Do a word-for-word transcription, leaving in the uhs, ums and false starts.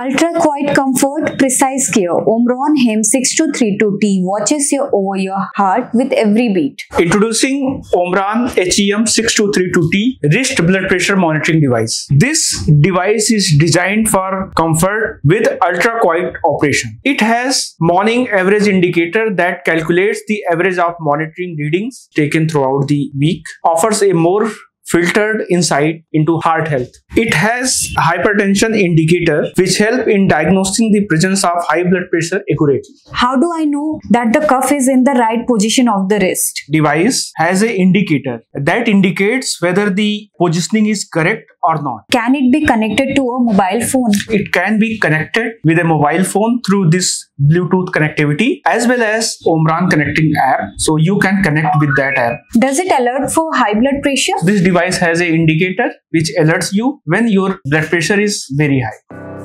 Ultra Quiet Comfort Precise Care Omron HEM six two three two T watches your over your heart with every beat. Introducing Omron HEM six two three two T wrist blood pressure monitoring device. This device is designed for comfort with ultra quiet operation. It has morning average indicator that calculates the average of monitoring readings taken throughout the week, offers a more filtered insight into heart health. It has hypertension indicator which help in diagnosing the presence of high blood pressure accurately. How do I know that the cuff is in the right position of the wrist? Device has an indicator that indicates whether the positioning is correct or not. Can it be connected to a mobile phone? It can be connected with a mobile phone through this Bluetooth connectivity as well as Omron Connect App, so you can connect with that app. Does it alert for high blood pressure? This device has an indicator which alerts you when your blood pressure is very high.